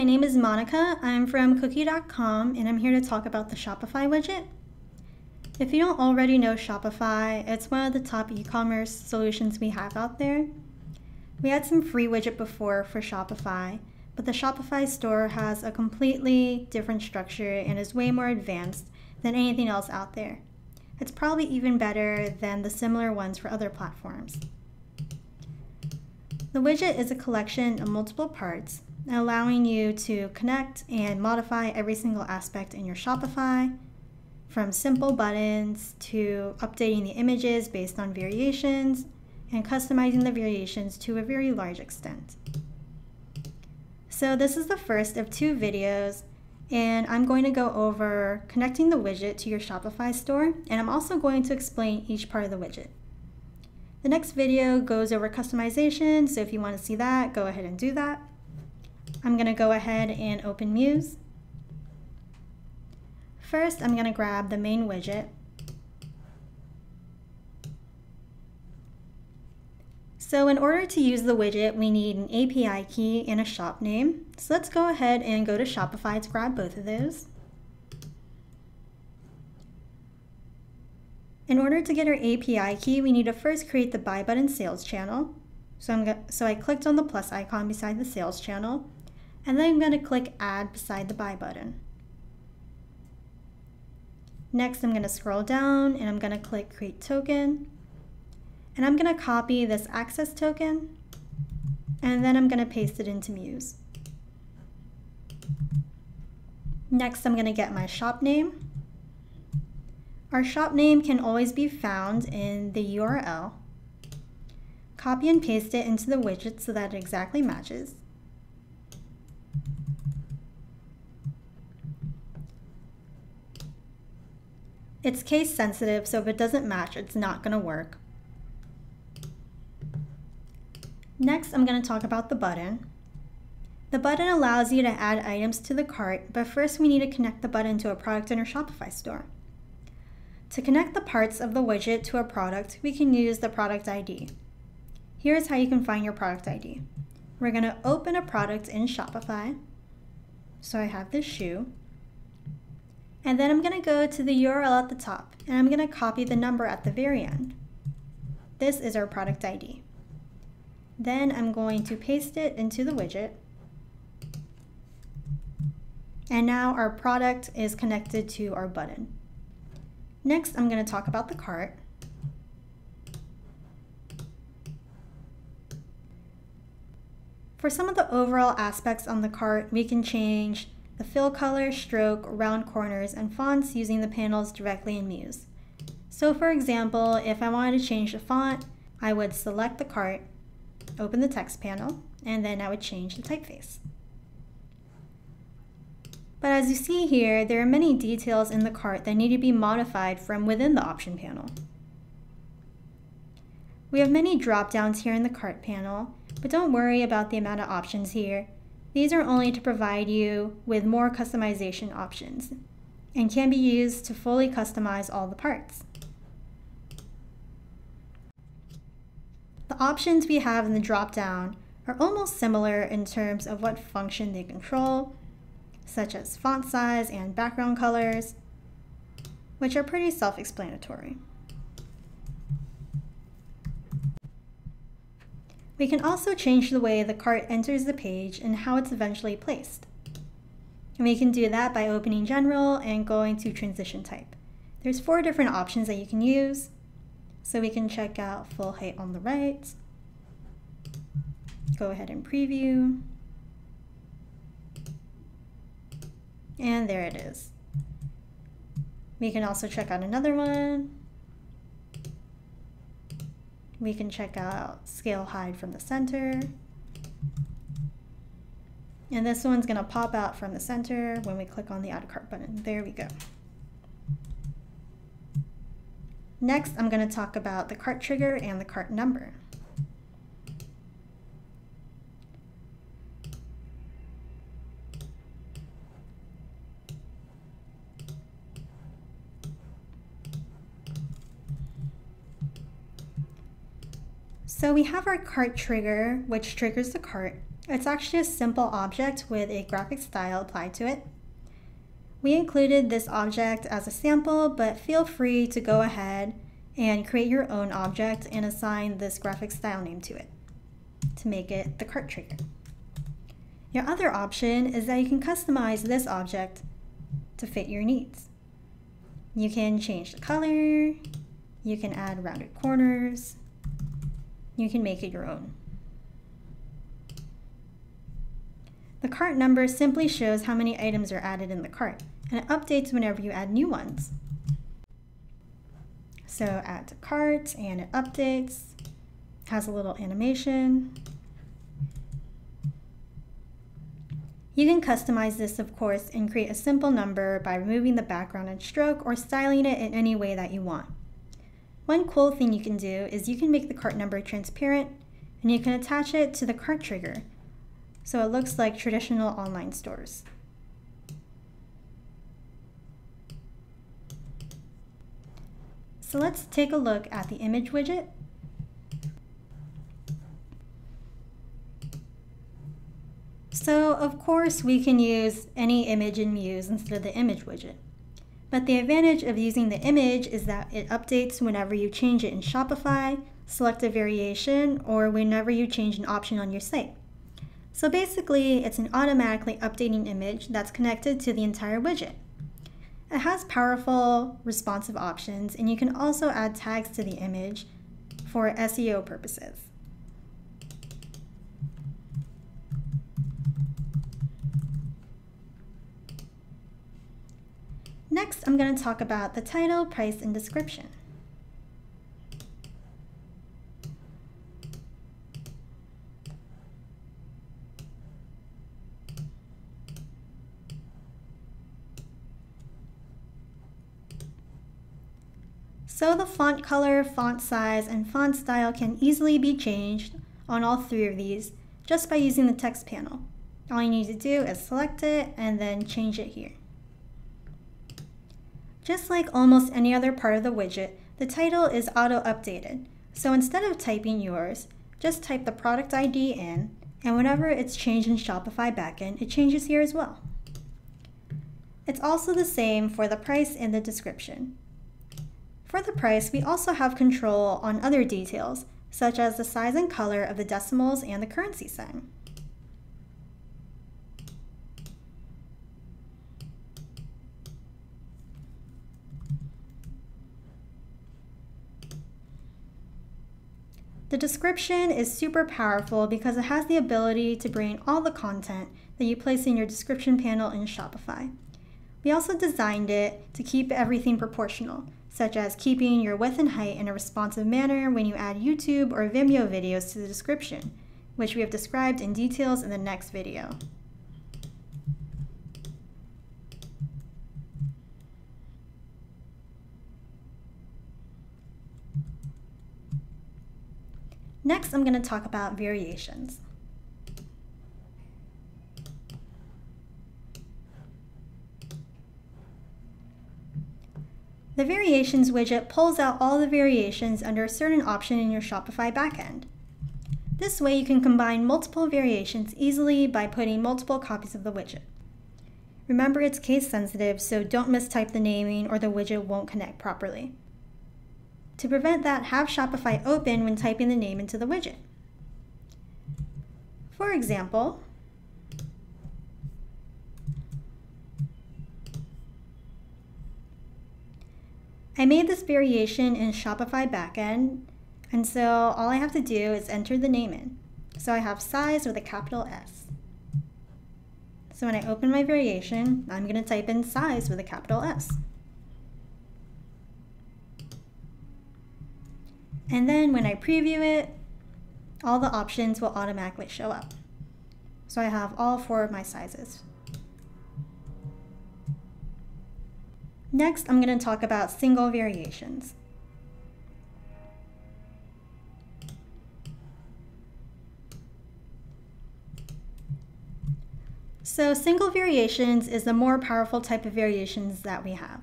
my name is Monica. I'm from Cookie.com, and I'm here to talk about the Shopify widget. If you don't already know Shopify, it's one of the top e-commerce solutions we have out there. We had some free widget before for Shopify, but the Shopify store has a completely different structure and is way more advanced than anything else out there. It's probably even better than the similar ones for other platforms. The widget is a collection of multiple parts, allowing you to connect and modify every single aspect in your Shopify, from simple buttons to updating the images based on variations and customizing the variations to a very large extent. So this is the first of two videos, and I'm going to go over connecting the widget to your Shopify store, and I'm also going to explain each part of the widget. The next video goes over customization, so if you want to see that, go ahead and do that. I'm going to go ahead and open Muse. First, I'm going to grab the main widget. So in order to use the widget, we need an API key and a shop name. So let's go ahead and go to Shopify to grab both of those. In order to get our API key, we need to first create the buy button sales channel. So I clicked on the plus icon beside the sales channel, and then I'm going to click add beside the buy button. Next, I'm going to scroll down and I'm going to click create token. And I'm going to copy this access token, and then I'm going to paste it into Muse. Next, I'm going to get my shop name. Our shop name can always be found in the URL. Copy and paste it into the widget so that it exactly matches. It's case sensitive, so if it doesn't match, it's not going to work. Next, I'm going to talk about the button. The button allows you to add items to the cart, but first we need to connect the button to a product in our Shopify store. To connect the parts of the widget to a product, we can use the product ID. Here's how you can find your product ID. We're going to open a product in Shopify. So I have this shoe. And then I'm going to go to the URL at the top, and I'm going to copy the number at the very end. This is our product ID. Then I'm going to paste it into the widget. And now our product is connected to our button. Next, I'm going to talk about the cart. For some of the overall aspects on the cart, we can change the fill color, stroke, round corners, and fonts using the panels directly in Muse. So for example, if I wanted to change the font, I would select the cart, open the text panel, and then I would change the typeface. But as you see here, there are many details in the cart that need to be modified from within the option panel. We have many drop-downs here in the cart panel, but don't worry about the amount of options here. These are only to provide you with more customization options and can be used to fully customize all the parts. The options we have in the drop-down are almost similar in terms of what function they control, such as font size and background colors, which are pretty self-explanatory. We can also change the way the cart enters the page and how it's eventually placed. And we can do that by opening General and going to Transition Type. There's 4 different options that you can use. So we can check out full height on the right. Go ahead and preview. And there it is. We can also check out another one. We can check out scale hide from the center. And this one's going to pop out from the center when we click on the add cart button. There we go. Next, I'm going to talk about the cart trigger and the cart number. So we have our cart trigger, which triggers the cart, It's actually a simple object with a graphic style applied to it. We included this object as a sample, but feel free to go ahead and create your own object and assign this graphic style name to it to make it the cart trigger. Your other option is that you can customize this object to fit your needs. You can change the color, you can add rounded corners, you can make it your own. The cart number simply shows how many items are added in the cart, and it updates whenever you add new ones. So add to cart, and it updates, has a little animation. You can customize this, of course, and create a simple number by removing the background and stroke or styling it in any way that you want. One cool thing you can do is you can make the cart number transparent, and you can attach it to the cart trigger, so it looks like traditional online stores. So let's take a look at the image widget. So of course we can use any image in Muse instead of the image widget. But the advantage of using the image is that it updates whenever you change it in Shopify, select a variation, or whenever you change an option on your site. So basically, it's an automatically updating image that's connected to the entire widget. It has powerful, responsive options, and you can also add tags to the image for SEO purposes. Next, I'm going to talk about the title, price, and description. So the font color, font size, and font style can easily be changed on all three of these just by using the text panel. All you need to do is select it and then change it here. Just like almost any other part of the widget, the title is auto-updated. So instead of typing yours, just type the product ID in, and whenever it's changed in Shopify backend, it changes here as well. It's also the same for the price and the description. For the price, we also have control on other details, such as the size and color of the decimals and the currency sign. The description is super powerful because it has the ability to bring all the content that you place in your description panel in Shopify. We also designed it to keep everything proportional, such as keeping your width and height in a responsive manner when you add YouTube or Vimeo videos to the description, which we have described in details in the next video. Next, I'm going to talk about variations. The Variations widget pulls out all the variations under a certain option in your Shopify backend. This way you can combine multiple variations easily by putting multiple copies of the widget. Remember, it's case sensitive, so don't mistype the naming or the widget won't connect properly. To prevent that, have Shopify open when typing the name into the widget. For example, I made this variation in Shopify backend, and so all I have to do is enter the name in. So I have size with a capital S. So when I open my variation, I'm going to type in size with a capital S. And then when I preview it, all the options will automatically show up. So I have all four of my sizes. Next, I'm going to talk about single variations. So single variations is the more powerful type of variations that we have.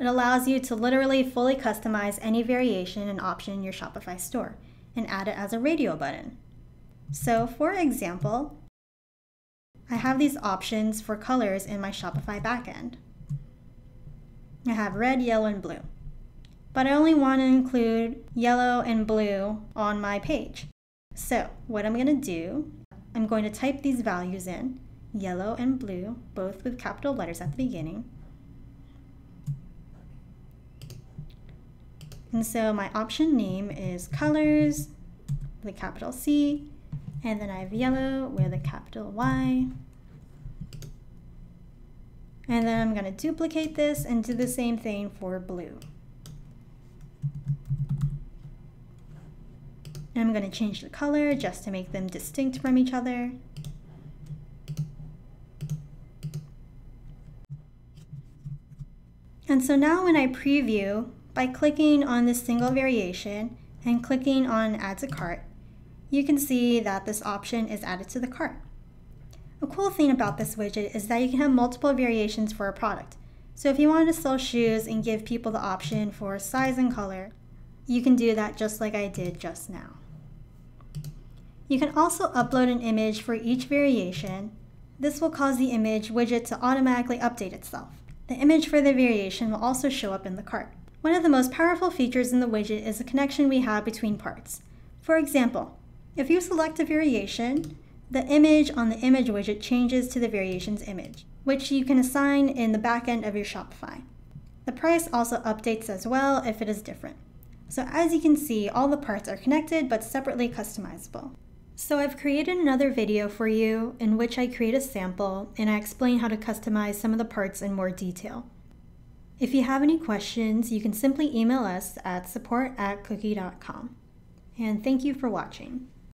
It allows you to literally fully customize any variation and option in your Shopify store and add it as a radio button. So for example, I have these options for colors in my Shopify backend. I have red, yellow, and blue, but I only want to include yellow and blue on my page. So what I'm going to do, I'm going to type these values in, yellow and blue, both with capital letters at the beginning. And so my option name is colors with a capital C, and then I have yellow with a capital Y. And then I'm going to duplicate this and do the same thing for blue. And I'm going to change the color just to make them distinct from each other. And so now when I preview, by clicking on this single variation and clicking on Add to Cart, you can see that this option is added to the cart. A cool thing about this widget is that you can have multiple variations for a product. So if you wanted to sell shoes and give people the option for size and color, you can do that just like I did just now. You can also upload an image for each variation. This will cause the image widget to automatically update itself. The image for the variation will also show up in the cart. One of the most powerful features in the widget is the connection we have between parts. For example, if you select a variation, the image on the image widget changes to the variation's image, which you can assign in the back end of your Shopify. The price also updates as well if it is different. So as you can see, all the parts are connected but separately customizable. So I've created another video for you in which I create a sample and I explain how to customize some of the parts in more detail. If you have any questions, you can simply email us at support@cookie.com. And thank you for watching.